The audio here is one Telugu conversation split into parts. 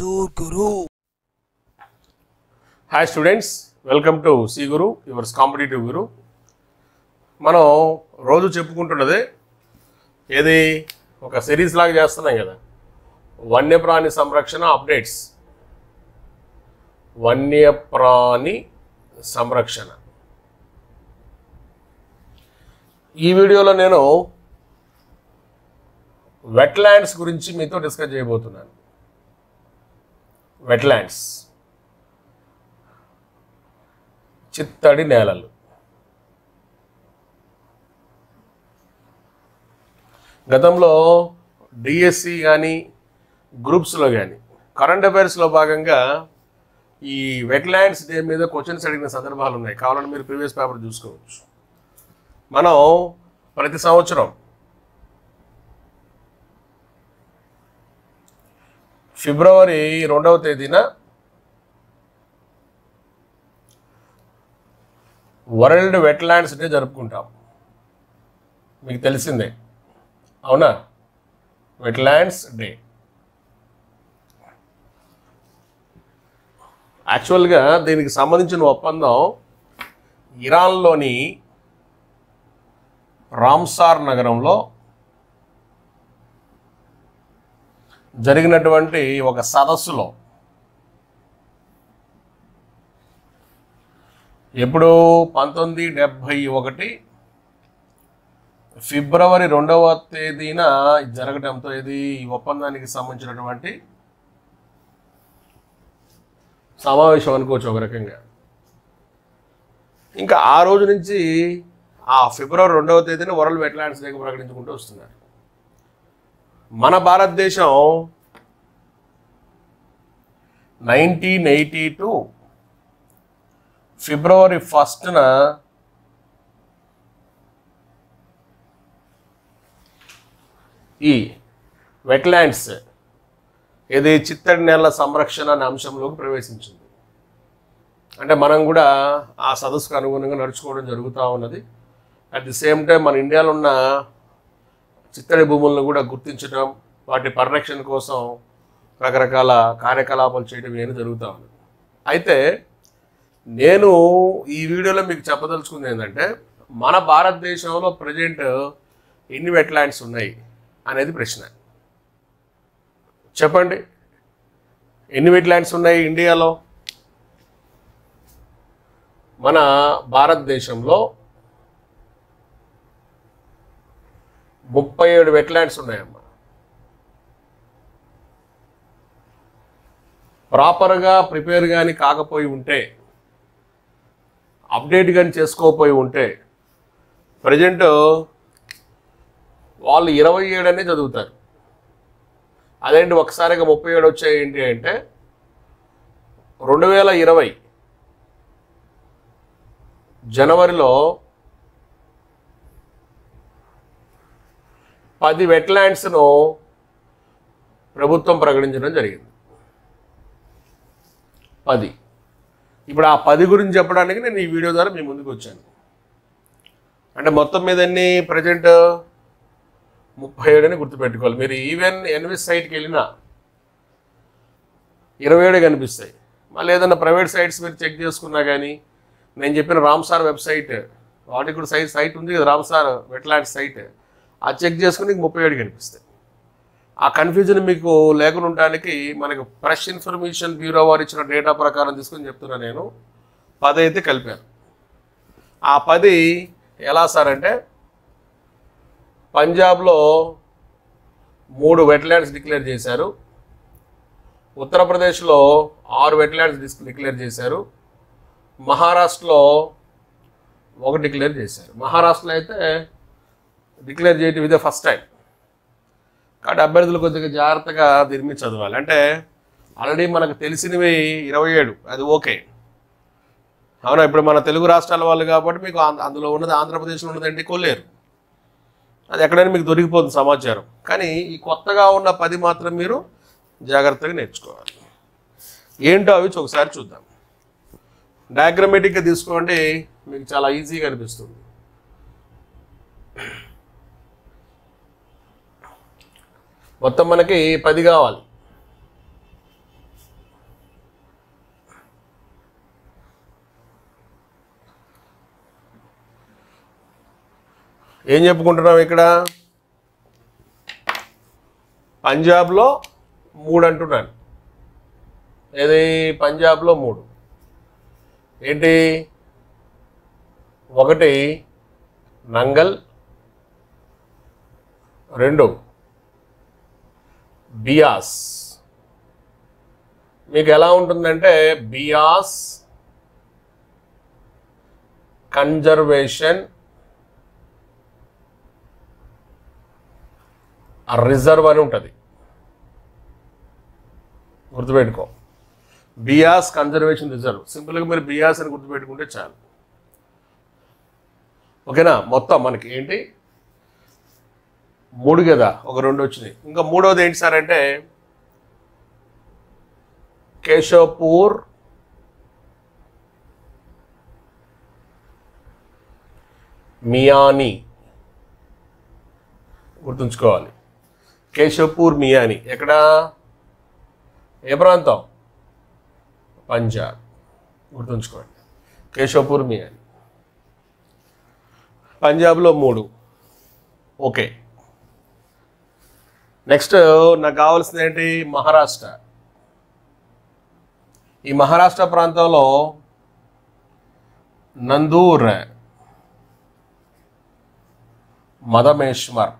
जरूर गुरु। Hi students, welcome to C Guru yours competitive గురు। మనం రోజు చెప్పుకుంటున్నదే ఏది, ఒక సిరీస్ లాగా చేస్తున్నాం కదా, వన్యప్రాణి సంరక్షణ అప్డేట్స్। వన్యప్రాణి సంరక్షణ ఈ వీడియోలో నేను వెట్లాండ్స్ గురించి మీతో డిస్కస్ చేయబోతున్నాను। వెట్లాండ్స్ చిత్తడి నేలలు, గతంలో డిఎస్సి కానీ గ్రూప్స్లో కానీ కరెంట్ అఫైర్స్లో భాగంగా ఈ వెట్లాండ్స్ డే మీద క్వశ్చన్స్ అడిగిన సందర్భాలు ఉన్నాయి। కావాలని మీరు ప్రీవియస్ పేపర్ చూసుకోవచ్చు। మనం ప్రతి సంవత్సరం 2 ఫిబ్రవరి వరల్డ్ వెట్లాండ్స్ డే జరుపుకుంటాం, మీకు తెలిసిందే అవునా। వెట్లాండ్స్ డే యాక్చువల్గా దీనికి సంబంధించిన ఒప్పందం ఇరాన్లోని రామ్సార్ నగరంలో జరిగినటువంటి ఒక సదస్సులో, ఎప్పుడు 1971 ఫిబ్రవరి 2 జరగడంతో ఇది ఈ ఒప్పందానికి సంబంధించినటువంటి సమావేశం అనుకోవచ్చు ఒక రకంగా। ఇంకా ఆ రోజు నుంచి ఆ ఫిబ్రవరి 2 వరల్డ్ వెట్లాండ్స్ డే ప్రకటించుకుంటూ వస్తున్నారు। మన భారతదేశం 1982 ఫిబ్రవరి 1 ఈ వెట్లాండ్స్ ఇది చిత్తడి నేల సంరక్షణ అనే అంశంలోకి ప్రవేశించింది। అంటే మనం కూడా ఆ సదస్సుకు అనుగుణంగా నడుచుకోవడం జరుగుతూ ఉన్నది। అట్ ది సేమ్ టైం మన ఇండియాలో ఉన్న చిత్తడి భూములను కూడా గుర్తించడం, వాటి పరిరక్షణ కోసం రకరకాల కార్యకలాపాలు చేయడం ఏమి జరుగుతూ ఉన్నది। అయితే నేను ఈ వీడియోలో మీకు చెప్పదలుచుకుంది ఏంటంటే, మన భారతదేశంలో ప్రజెంట్ ఎన్ని వెట్లాండ్స్ ఉన్నాయి అనేది ప్రశ్న। చెప్పండి, ఎన్ని వెట్లాండ్స్ ఉన్నాయి ఇండియాలో? మన భారతదేశంలో 37 వెట్లాండ్స్ ఉన్నాయమ్మ। ప్రాపర్గా ప్రిపేర్ కానీ కాకపోయి ఉంటే, అప్డేట్ కానీ చేసుకోకపోయి ఉంటే ప్రజెంట్ వాళ్ళు 27 అనే చదువుతారు। అదేంటి ఒకసారిగా 37 వచ్చాయి ఏంటి అంటే, 2020 జనవరిలో 10 వెట్లాండ్స్ను ప్రభుత్వం ప్రకటించడం జరిగింది। 10, ఇప్పుడు ఆ 10 గురించి చెప్పడానికి నేను ఈ వీడియో ద్వారా మీ ముందుకు వచ్చాను। అంటే మొత్తం మీద అన్ని ప్రజెంట్ 37 అని గుర్తుపెట్టుకోవాలి। మీరు ఈవెన్ ఎన్విస్ సైట్కి వెళ్ళినా 27 కనిపిస్తాయి। మళ్ళీ ఏదైనా ప్రైవేట్ సైట్స్ మీరు చెక్ చేసుకున్నా కానీ, నేను చెప్పిన రామ్సార్ వెబ్సైట్ వాటికి కూడా సైట్ ఉంది కదా, రామ్సార్ వెట్లాండ్స్ సైట్, ఆ చెక్ చేసుకుని 37 కనిపిస్తాయి। ఆ కన్ఫ్యూజన్ మీకు లేకుండా ఉండడానికి మనకు ఫ్రెష్ ఇన్ఫర్మేషన్ బ్యూరో వారు ఇచ్చిన డేటా ప్రకారం తీసుకొని చెప్తున్నాను నేను। 10 అయితే కలిపాను। ఆ 10 ఎలా సార్ అంటే, పంజాబ్లో 3 వెట్లాండ్స్ డిక్లేర్ చేశారు, ఉత్తరప్రదేశ్లో 6 వెట్లాండ్స్ డిక్లేర్ చేశారు, మహారాష్ట్రలో 1 డిక్లేర్ చేశారు। మహారాష్ట్రలో అయితే డిక్లేర్ చేయటం ఇదే ఫస్ట్ టైం కాబట్టి అభ్యర్థులు కొద్దిగా జాగ్రత్తగా దీని మీద చదవాలి। అంటే ఆల్రెడీ మనకు తెలిసినవి 27, అది ఓకే అవునా। ఇప్పుడు మన తెలుగు రాష్ట్రాల వాళ్ళు కాబట్టి మీకు అందులో ఉన్నది ఆంధ్రప్రదేశ్లో ఉన్నదంటే కొల్లేరు, అది ఎక్కడైనా మీకు దొరికిపోతుంది సమాచారం। కానీ ఈ కొత్తగా ఉన్న 10 మాత్రం మీరు జాగ్రత్తగా నేర్చుకోవాలి। ఏంటో అవి ఒకసారి చూద్దాం। డయాగ్రమేటిక్గా తీసుకోండి, మీకు చాలా ఈజీగా అనిపిస్తుంది। మొత్తం మనకి 10 కావాలి, ఏం చెప్పుకుంటున్నాం ఇక్కడ పంజాబ్ లో 3 అంటున్నాను ఏది పంజాబ్ లో 3 ఏంటి ఒకటి నంగల్ రెండు బియాస్ మీకు ఎలా ఉంటుందంటే బియాస్ कंजर्वेशन रिजर्व गुर्तुपेट्टुको बियास कंजर्वेशन रिजर्व सिंपल गा बियास अनि गुर्तुपेट्टुकुंटे चालु ओकेना मोत्तं मनकी ఏంటి 3 कदा ఒక 2 వచ్చింది ఇంకా మూడోది ఏంటి సార్ అంటే కేశోపూర్ मियानी गुर्तुंचुकोवाली केशवपूर मियानी एकड़ा ए प्रांतं पंजाब गुर्तुंचुकोंडि केशवपूर मियानी पंजाब लो 3 ओके नेक्स्ट नाकु कावाल्सिनदि एंटि महाराष्ट्र ई महाराष्ट्र प्रांतंलो नंदूर मधमेश्वर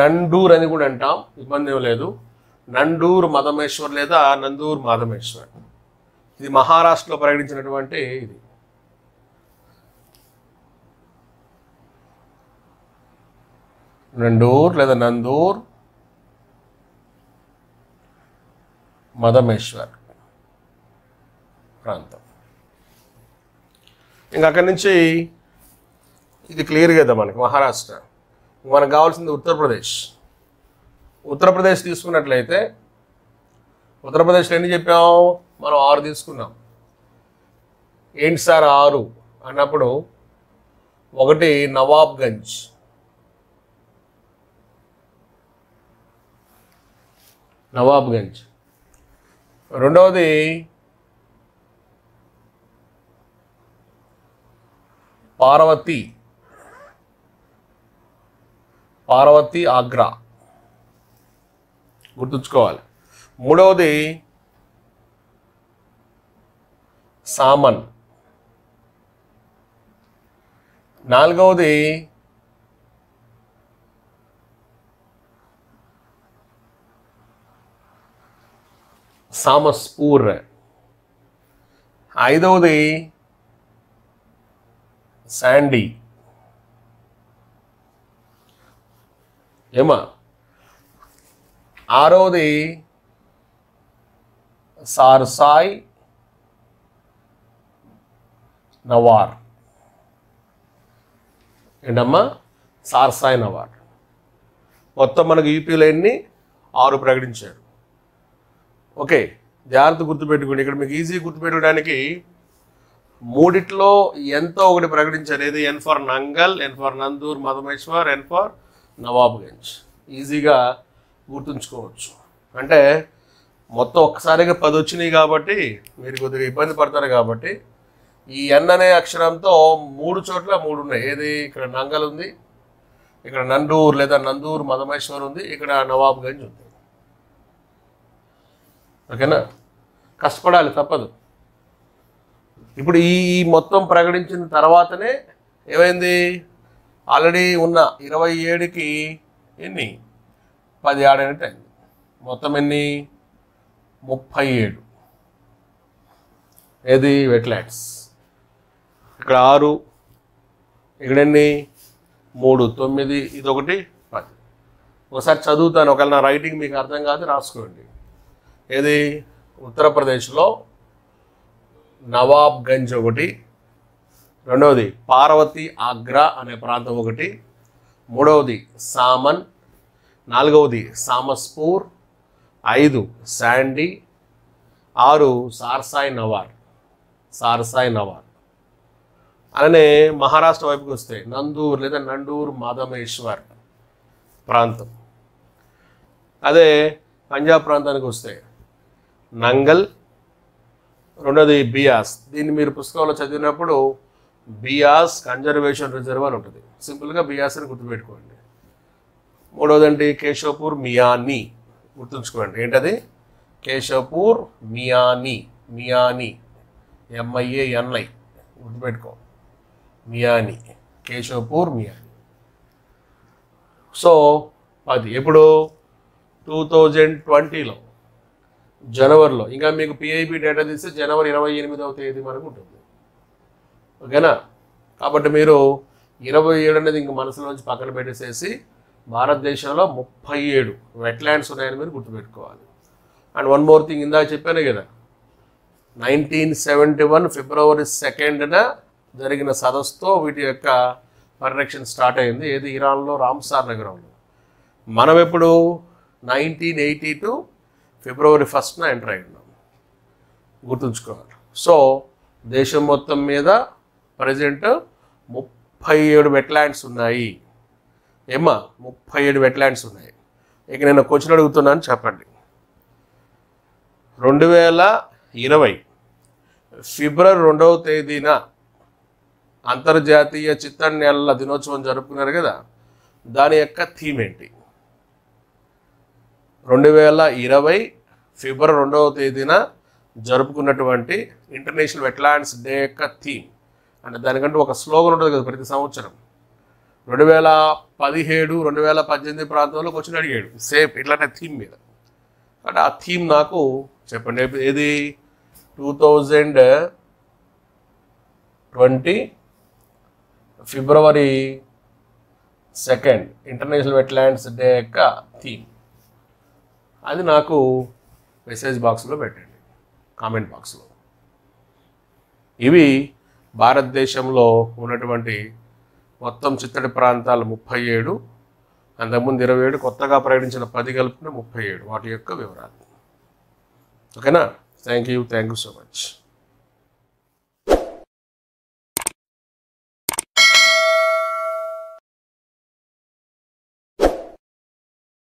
नंदूर अभी इबंधी नंदूर मधमेश्वर लेदा नंदूर मधमेश्वर इधर महाराष्ट्र प्रकटी नंदूर लेदा नंदूर मधमेश्वर प्रांत इंक अड्चे इध क्लीयर कदा मन महाराष्ट्र मन का उत्तर प्रदेश तस्कते उत्तर प्रदेश मैं 6 सार 6 अभी नवाबगंज नवाबगंज रొండోది पार्वती आग्रा గుర్తుంచుకోవాలి మూడోది సామన్ నాలుగోది सामस्पूर ఐదోది सैंडी एमा आरोदी सारसाई नवार एंडम्मा सारसाई नवार మొత్తం మనకు యూపీలో ఎన్ని 6 ప్రకటించారు ఓకే జాగ్రత్త గుర్తుపెట్టుకోండి ఇక్కడ మీకు ఈజీ గుర్తుపెట్టడానికి మూడిట్లో ఎంతో ఒకటి ప్రకటించారు ఏది n for Nangal n for Nandur Madhmeshwar n for Nawabganj ఈజీగా గుర్తుంచుకోవచ్చు అంటే మొత్తం ఒక్కసారిగా 10 వచ్చినాయి కాబట్టి మీరు కొద్దిగా ఇబ్బంది పడతారు కాబట్టి ఈ n అనే అక్షరంతో 3 చోట్ల 3 ఉన్నాయి ఏది ఇక్కడ నంగల్ ఉంది ఇక్కడ నందూర్ లేదా నందూర్ మధమేశ్వర్ ఉంది ఇక్కడ నవాబ్గంజ్ ఉంది ఓకేనా కష్టపడాలి తప్పదు ఇప్పుడు ఈ మొత్తం ప్రకటించిన తర్వాతనే ఏమైంది ఆల్రెడీ ఉన్న 27 కి ఎన్ని 17 అంటే మొత్తం ఎన్ని 37 ఏది వెట్లాండ్స్ ఇక్కడ 6 ఇక్కడ ఎన్ని 3 9 ఇది ఒకటి 10 ఒకసారి చదువుతాను ఒకవేళ నా రైటింగ్ మీకు అర్థం కాదు రాసుకోండి ఏది उत्तर प्रदेश లో నవాబ్గంజ్ ఒకటి రెండోది పార్వతి ఆగ్రా అనే ప్రాంతం ఒకటి మూడోది సామన్ నాలుగోది సామస్పూర్ 5 శాండీ 6 సార్సాయి నవార్ అలానే మహారాష్ట్ర వైపుకి వస్తే నందూర్ లేదా నందూర్ మధమేశ్వర్ ప్రాంతం అదే పంజాబ్ ప్రాంతానికి వస్తే नंगल రెండోది బియాస్ దీన్ని మీరు పుస్తకాల్లో చదివినప్పుడు బియాస్ కన్జర్వేషన్ రిజర్వ్ అని ఉంటుంది. సింపుల్గా బియాస్ అని గుర్తుపెట్టుకోండి. మూడవదండి కేశోపూర్ మియాని, గుర్తుంచుకోండి. ఏంటది? కేశోపూర్ మియాని, మియాని MIANI గుర్తుపెట్టుకో, మియాని, కేశోపూర్ మియాని. సో అది ఎప్పుడు 2020లో జనవరిలో, ఇంకా మీకు PIP డేటా తీస్తే జనవరి 28వ తేదీ వరకు ఉంటుంది. ఓకేనా? కాబట్టి మీరు 27 అనేది ఇంక మనసులోంచి పక్కన పెట్టేసేసి భారతదేశంలో 37 వెట్లాండ్స్ ఉన్నాయని మీరు గుర్తుపెట్టుకోవాలి. అండ్ వన్ మోర్ థింగ్, ఇందాక చెప్పాను కదా 1971 ఫిబ్రవరి 2న జరిగిన సదస్సుతో వీటి యొక్క పరిరక్షణ స్టార్ట్ అయింది. ఏది? ఇరాన్లో రామ్సార్ నగరంలో. మనం ఎప్పుడు 1982 ఫిబ్రవరి 1న ఎంటర్ అయ్యాం, గుర్తుంచుకోవాలి. సో దేశం మొత్తం మీద ప్రజెంట్ 37 వెట్లాండ్స్ ఉన్నాయి. ఏమ్మా 37 వెట్లాండ్స్ ఉన్నాయి. ఇక నేను క్వశ్చన్ అడుగుతున్నాను, చెప్పండి. 2020 ఫిబ్రవరి 2న అంతర్జాతీయ చిత్తడి నేలల దినోత్సవం జరుపుకున్నారు కదా, దాని యొక్క థీమ్ ఏంటి? 2020 ఫిబ్రవరి 2న జరుపుకున్నటువంటి ఇంటర్నేషనల్ వెట్లాండ్స్ డే యొక్క థీమ్ అంటే దానికంటే ఒక స్లోగన్ ఉంటుంది కదా ప్రతి సంవత్సరం. 2017, 2018 ప్రాంతంలో క్వశ్చన్ అడిగాడు సేఫ్ ఇట్లాంటి థీమ్ మీద. అంటే ఆ థీమ్ నాకు చెప్పండి. ఏది? 2020 ఫిబ్రవరి 2 ఇంటర్నేషనల్ వెట్లాండ్స్ డే యొక్క థీమ్. అది నాకు మెసేజ్ బాక్స్లో పెట్టండి, కామెంట్ బాక్స్లో. ఇవి భారతదేశంలో ఉన్నటువంటి మొత్తం చిత్తడి ప్రాంతాలు 37, అంతకుముందు 27, కొత్తగా ప్రకటించిన 10 కలుపుకున్న 37 వాటి యొక్క వివరాలు. ఓకేనా? Thank you so much.